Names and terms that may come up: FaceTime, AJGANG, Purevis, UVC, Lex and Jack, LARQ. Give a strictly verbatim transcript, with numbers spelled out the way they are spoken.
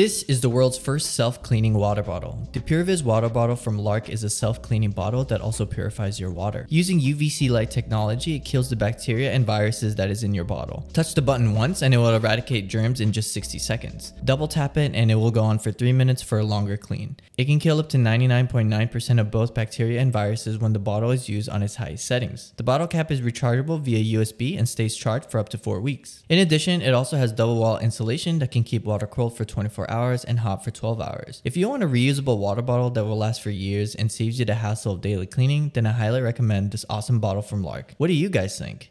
This is the world's first self-cleaning water bottle. The Purevis water bottle from LARQ is a self-cleaning bottle that also purifies your water. Using U V C light technology, it kills the bacteria and viruses that is in your bottle. Touch the button once and it will eradicate germs in just sixty seconds. Double tap it and it will go on for three minutes for a longer clean. It can kill up to ninety-nine point nine percent of both bacteria and viruses when the bottle is used on its highest settings. The bottle cap is rechargeable via U S B and stays charged for up to four weeks. In addition, it also has double wall insulation that can keep water cold for twenty-four hours and hot for twelve hours. If you want a reusable water bottle that will last for years and saves you the hassle of daily cleaning, then I highly recommend this awesome bottle from LARQ. What do you guys think?